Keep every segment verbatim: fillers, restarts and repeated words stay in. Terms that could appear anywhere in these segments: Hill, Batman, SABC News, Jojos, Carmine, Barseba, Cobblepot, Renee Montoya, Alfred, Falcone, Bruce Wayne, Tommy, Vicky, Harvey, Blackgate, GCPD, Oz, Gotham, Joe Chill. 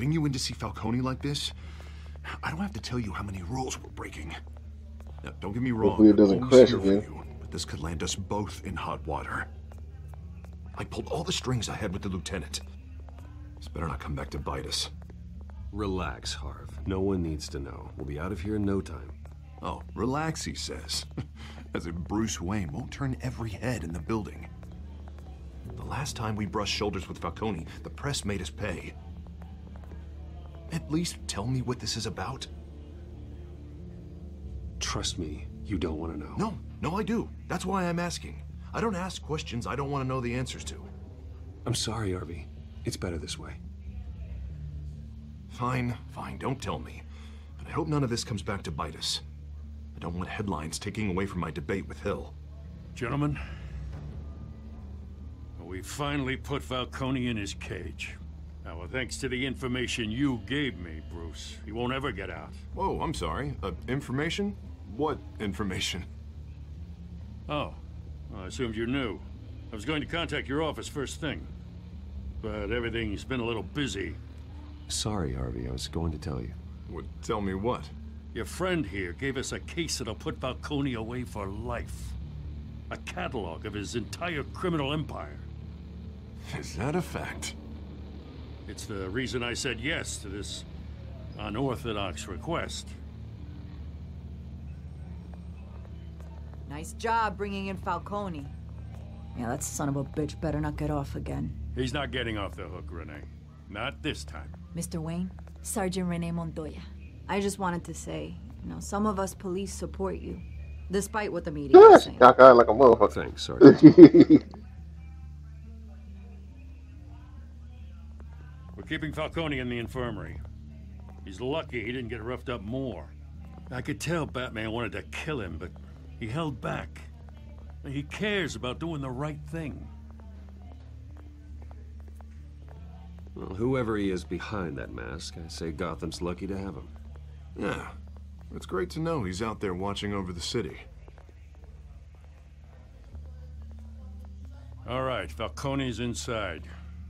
Getting you in to see Falcone like this? I don't have to tell you how many rules we're breaking. Now, don't get me wrong. Hopefully it doesn't crash again. You, but this could land us both in hot water. I pulled all the strings I had with the lieutenant. This better not come back to bite us. Relax, Harv. No one needs to know. We'll be out of here in no time. Oh, relax, he says. As if Bruce Wayne won't turn every head in the building. The last time we brushed shoulders with Falcone, the press made us pay. At least tell me what this is about. Trust me, you don't want to know. No, no, I do. That's why I'm asking. I don't ask questions I don't want to know the answers to. I'm sorry, Harvey. It's better this way. Fine, fine, don't tell me. But I hope none of this comes back to bite us. I don't want headlines taking away from my debate with Hill. Gentlemen, we finally put Falcone in his cage. Now, thanks to the information you gave me, Bruce, he won't ever get out. Whoa, I'm sorry. Uh, information? What information? Oh, well, I assumed you knew. I was going to contact your office first thing. But everything's been a little busy. Sorry, Harvey, I was going to tell you. Well, tell me what? Your friend here gave us a case that'll put Falcone away for life. A catalog of his entire criminal empire. Is that a fact? It's the reason I said yes to this unorthodox request. Nice job bringing in Falcone. Yeah, that son of a bitch better not get off again. He's not getting off the hook, Renee. Not this time. Mister Wayne, Sergeant Renee Montoya. I just wanted to say, you know, some of us police support you, despite what the media is saying. Knock out like a motherfucker. Thanks, Sergeant. We're keeping Falcone in the infirmary. He's lucky he didn't get roughed up more. I could tell Batman wanted to kill him, but he held back. He cares about doing the right thing. Well, whoever he is behind that mask, I say Gotham's lucky to have him. Yeah. It's great to know he's out there watching over the city. All right, Falcone's inside.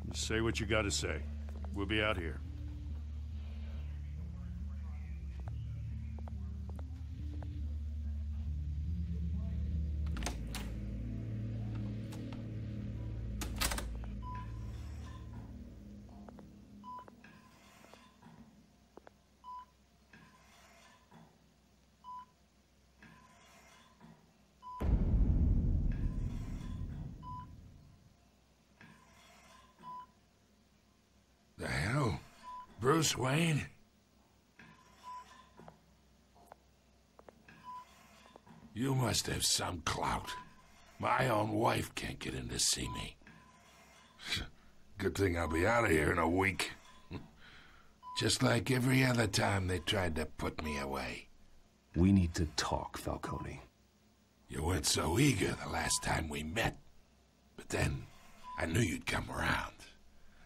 You say what you gotta say. We'll be out here. The hell? Bruce Wayne? You must have some clout. My own wife can't get in to see me. Good thing I'll be out of here in a week. Just like every other time they tried to put me away. We need to talk, Falcone. You weren't so eager the last time we met. But then, I knew you'd come around.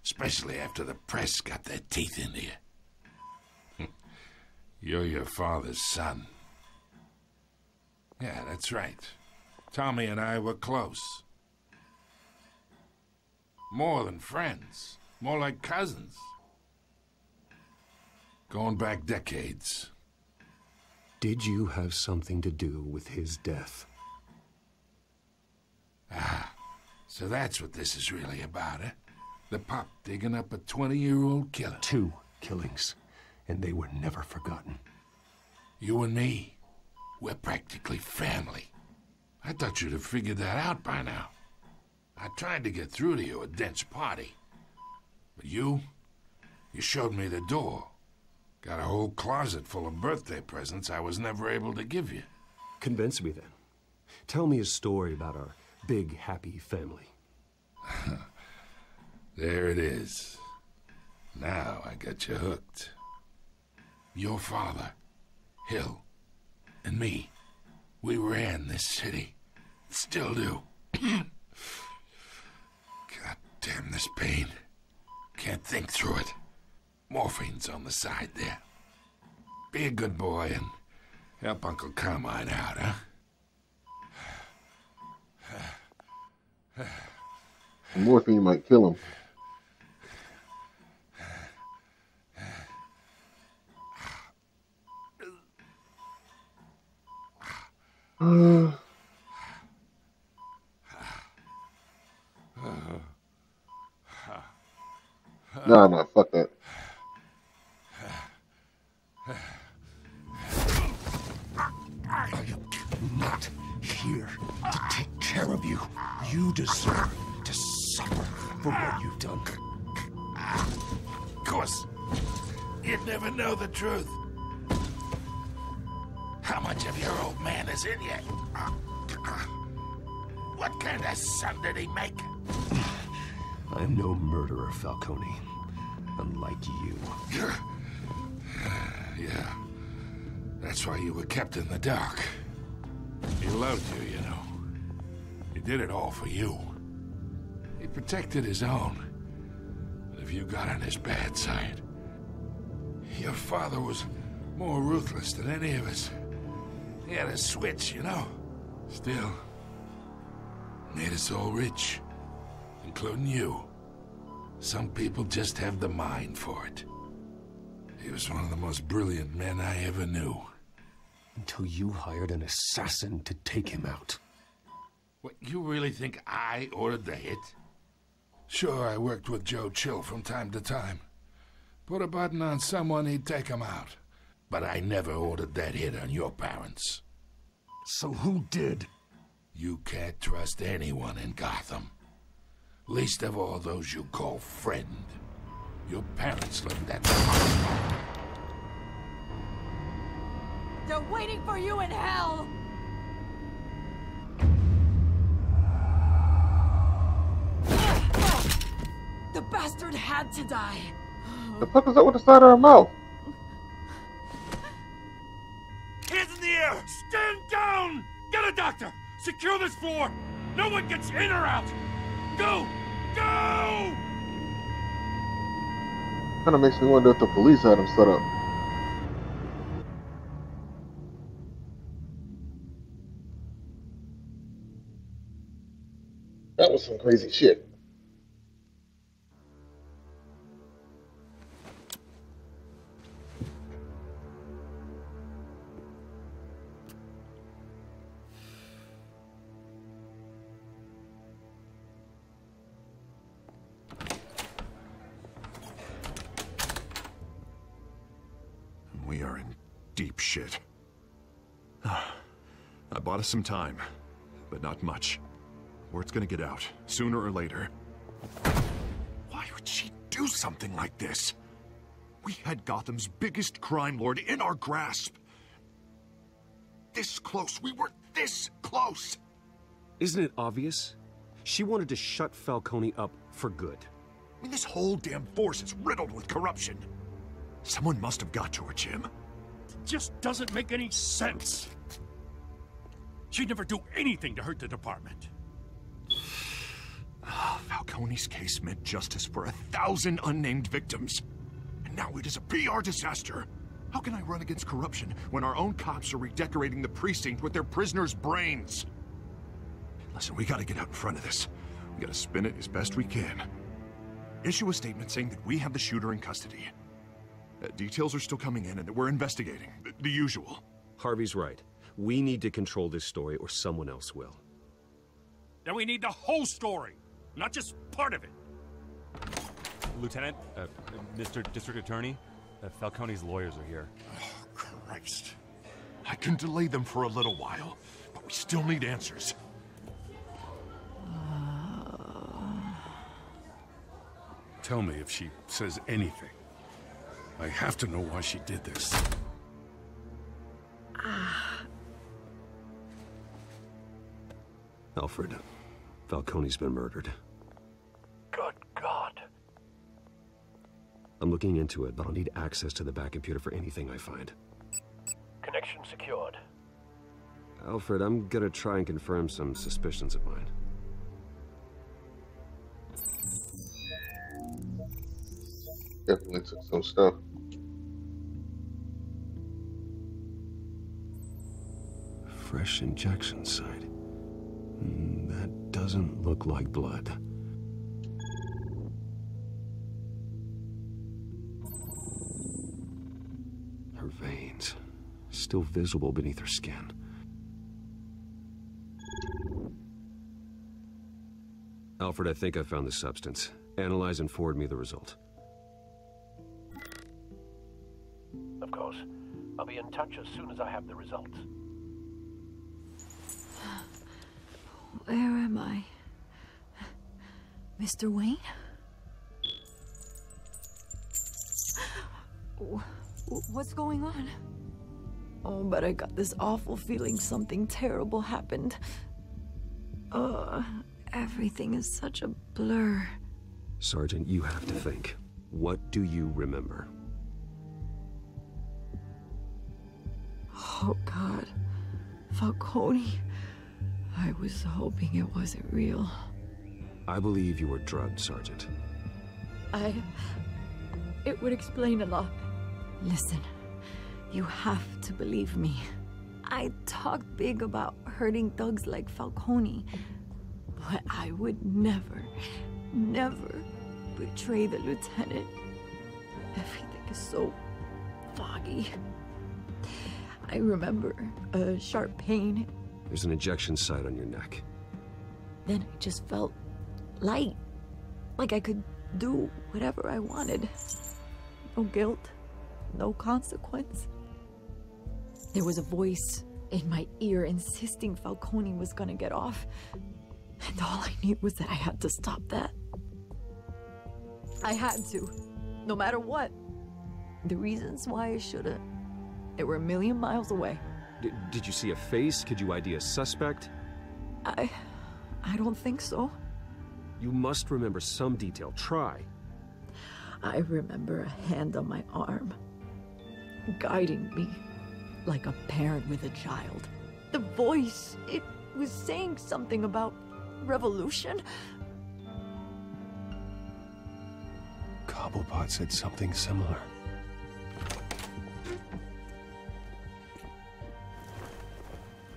Especially after the press got their teeth into you. You're your father's son. Yeah, that's right. Tommy and I were close. More than friends. More like cousins. Going back decades. Did you have something to do with his death? Ah, so that's what this is really about, eh? The pop digging up a twenty-year-old killer. Two killings, and they were never forgotten. You and me, we're practically family. I thought you'd have figured that out by now. I tried to get through to you at Dent's party. But you, you showed me the door. Got a whole closet full of birthday presents I was never able to give you. Convince me then. Tell me a story about our big, happy family. There it is. Now I got you hooked. Your father, Hill, and me, we ran this city. Still do. God damn this pain. Can't think through it. Morphine's on the side there. Be a good boy and help Uncle Carmine out, huh? Morphine might kill him. No, no, fuck that. I am not here to take care of you. You deserve to suffer for what you've done. Of course, you'd never know the truth. How much of your old man is in you? What kind of son did he make? I'm no murderer, Falcone. Unlike you. Yeah. Yeah. That's why you were kept in the dark. He loved you, you know. He did it all for you. He protected his own. But if you got on his bad side, your father was more ruthless than any of us. He had a switch, you know. Still, made us all rich. Including you. Some people just have the mind for it. He was one of the most brilliant men I ever knew. Until you hired an assassin to take him out. What, you really think I ordered the hit? Sure, I worked with Joe Chill from time to time. Put a button on someone, he'd take him out. But I never ordered that hit on your parents. So who did? You can't trust anyone in Gotham. Least of all those you call friend. Your parents learned that. They're waiting for you in hell! The bastard had to die. The fuck is that with the side of her mouth? Hands in the air! Stand down! Get a doctor! Secure this floor! No one gets in or out! Go! Go! Kinda makes me wonder if the police had him set up. That was some crazy shit. Shit. I bought us some time, but not much. Word's gonna get out, sooner or later. Why would she do something like this? We had Gotham's biggest crime lord in our grasp. This close, we were this close! Isn't it obvious? She wanted to shut Falcone up for good. I mean, this whole damn force is riddled with corruption. Someone must have got to her, Jim. Just doesn't make any sense. She'd never do anything to hurt the department. Oh, Falcone's case meant justice for a thousand unnamed victims. And now it is a P R disaster. How can I run against corruption when our own cops are redecorating the precinct with their prisoners' brains? Listen, we gotta get out in front of this. We gotta spin it as best we can. Issue a statement saying that we have the shooter in custody. Uh, details are still coming in and that we're investigating. The, the usual. Harvey's right. We need to control this story or someone else will. Then we need the whole story, not just part of it. Lieutenant, uh, Mister District Attorney, uh, Falcone's lawyers are here. Oh, Christ. I can delay them for a little while, but we still need answers. Tell me if she says anything. I have to know why she did this. Alfred, Falcone's been murdered. Good God. I'm looking into it, but I'll need access to the back computer for anything I find. Connection secured. Alfred, I'm gonna try and confirm some suspicions of mine. Definitely took some stuff. Fresh injection site. That doesn't look like blood. Her veins, still visible beneath her skin. Alfred, I think I found the substance. Analyze and forward me the result. I'll be in touch as soon as I have the results. Where am I? Mister Wayne? What's going on? Oh, but I got this awful feeling something terrible happened. Uh, everything is such a blur. Sergeant, you have to think. What do you remember? Oh, God. Falcone. I was hoping it wasn't real. I believe you were drugged, Sergeant. I... It would explain a lot. Listen, you have to believe me. I talk big about hurting thugs like Falcone, but I would never, never betray the lieutenant. Everything is so foggy. I remember a sharp pain. There's an injection site on your neck. Then I just felt light, like I could do whatever I wanted. No guilt, no consequence. There was a voice in my ear insisting Falcone was gonna get off, and all I knew was that I had to stop that. I had to, no matter what. The reasons why I shouldn't, they were a million miles away. D- did you see a face? Could you I D a suspect? I... I don't think so. You must remember some detail. Try. I remember a hand on my arm, guiding me, like a parent with a child. The voice, it was saying something about revolution. Cobblepot said something similar.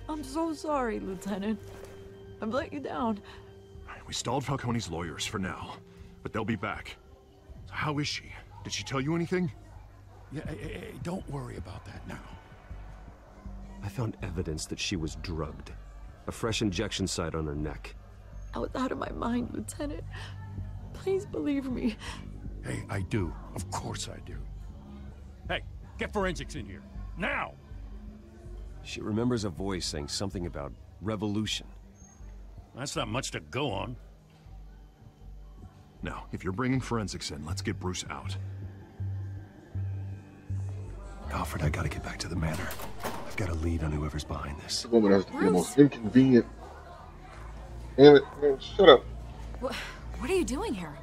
I'm so sorry, Lieutenant. I've let you down. We stalled Falcone's lawyers for now, but they'll be back. So how is she? Did she tell you anything? Yeah, hey, hey, don't worry about that now. I found evidence that she was drugged. A fresh injection site on her neck. I was out of my mind, Lieutenant. Please believe me. Hey, I do. Of course I do. Hey, get forensics in here. Now! She remembers a voice saying something about revolution. That's not much to go on. Now, if you're bringing forensics in, let's get Bruce out. Alfred, I gotta get back to the manor. I've got a lead on whoever's behind this. The woman has to be the most inconvenient. Damn it, man, shut up. What, what are you doing here?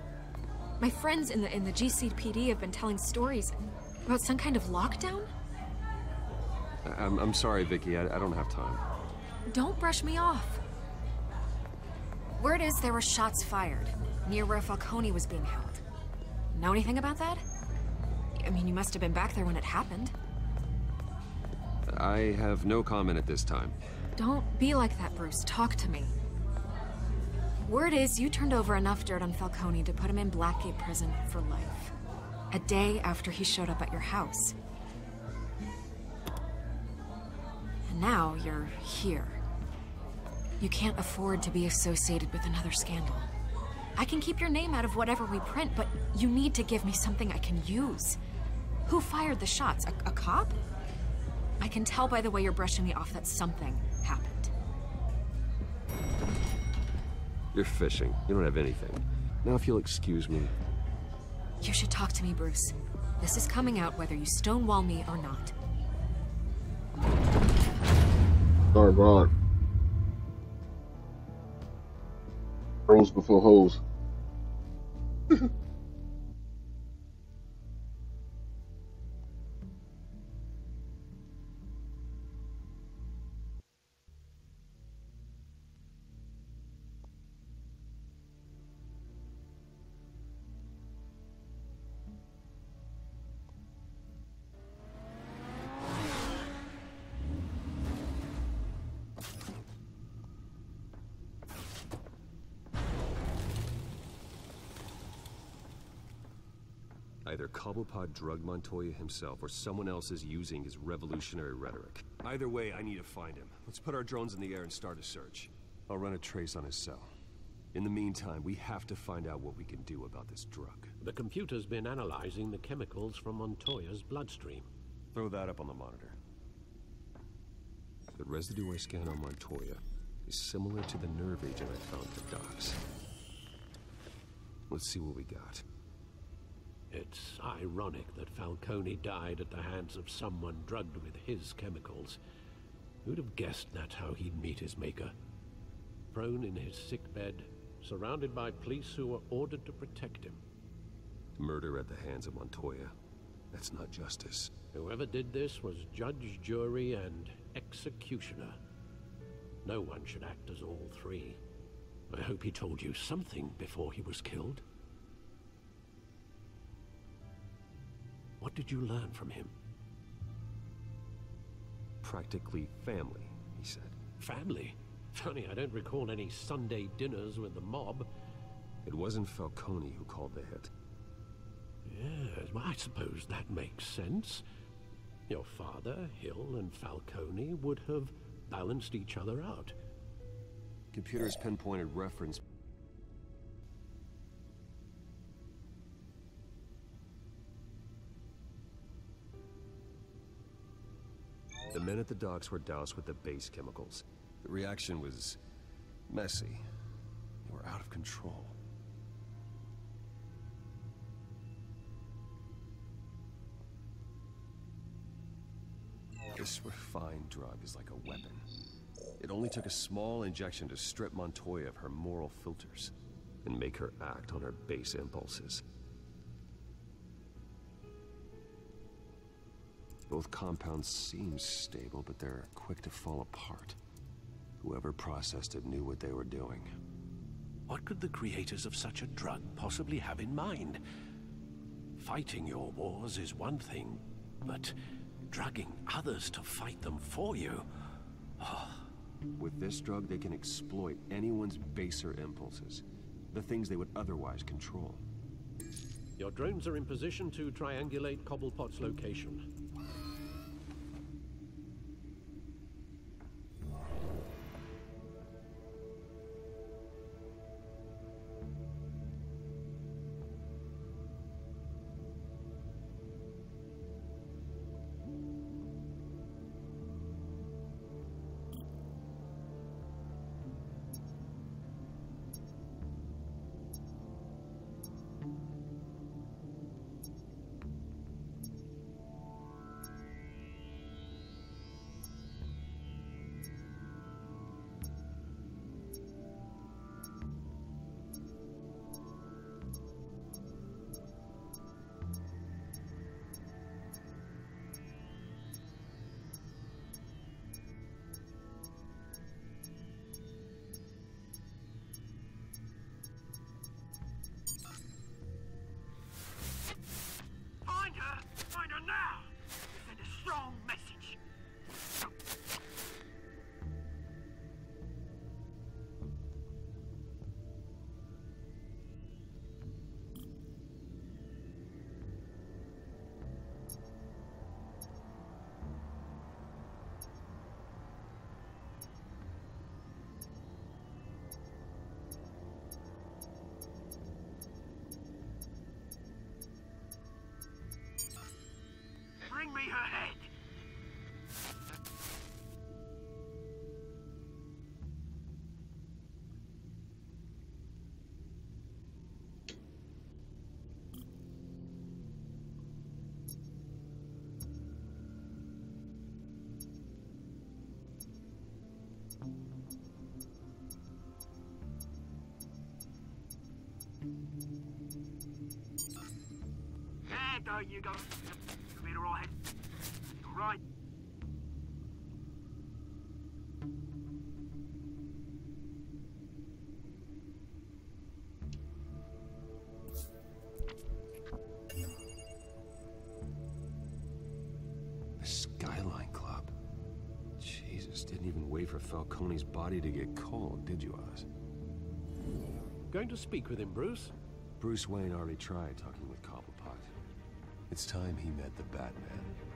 My friends in the in the G C P D have been telling stories about some kind of lockdown? I'm, I'm sorry, Vicky. I, I don't have time. Don't brush me off. Word is there were shots fired, near where Falcone was being held. Know anything about that? I mean, you must have been back there when it happened. I have no comment at this time. Don't be like that, Bruce. Talk to me. Word is you turned over enough dirt on Falcone to put him in Blackgate prison for life. A day after he showed up at your house. And now you're here. You can't afford to be associated with another scandal. I can keep your name out of whatever we print, but you need to give me something I can use. Who fired the shots? A, a cop? I can tell by the way you're brushing me off that something happened. You're fishing. You don't have anything. Now if you'll excuse me. You should talk to me, Bruce. This is coming out whether you stonewall me or not. Sorry, Bob. Rolls before holes. Either Cobblepot drugged Montoya himself, or someone else is using his revolutionary rhetoric. Either way, I need to find him. Let's put our drones in the air and start a search. I'll run a trace on his cell. In the meantime, we have to find out what we can do about this drug. The computer's been analyzing the chemicals from Montoya's bloodstream. Throw that up on the monitor. The residue I scan on Montoya is similar to the nerve agent I found at the docks. Let's see what we got. It's ironic that Falcone died at the hands of someone drugged with his chemicals. Who'd have guessed that's how he'd meet his maker? Prone in his sick bed, surrounded by police who were ordered to protect him. Murder at the hands of Montoya. That's not justice. Whoever did this was judge, jury, and executioner. No one should act as all three. I hope he told you something before he was killed. What did you learn from him? Practically family, he said. Family? Funny, I don't recall any Sunday dinners with the mob. It wasn't Falcone who called the hit. Yes, well, I suppose that makes sense. Your father, Hill, and Falcone would have balanced each other out. Computers pinpointed reference. The men at the docks were doused with the base chemicals. The reaction was messy. They were out of control. This refined drug is like a weapon. It only took a small injection to strip Montoya of her moral filters and make her act on her base impulses. Both compounds seem stable, but they're quick to fall apart. Whoever processed it knew what they were doing. What could the creators of such a drug possibly have in mind? Fighting your wars is one thing, but drugging others to fight them for you? With this drug, they can exploit anyone's baser impulses, the things they would otherwise control. Your drones are in position to triangulate Cobblepot's location. Bring me her head! There though you go! Right. Right. The Skyline Club. Jesus, didn't even wait for Falcone's body to get cold, did you, Oz? Going to speak with him, Bruce? Bruce Wayne already tried talking with Cobblepot. It's time he met the Batman.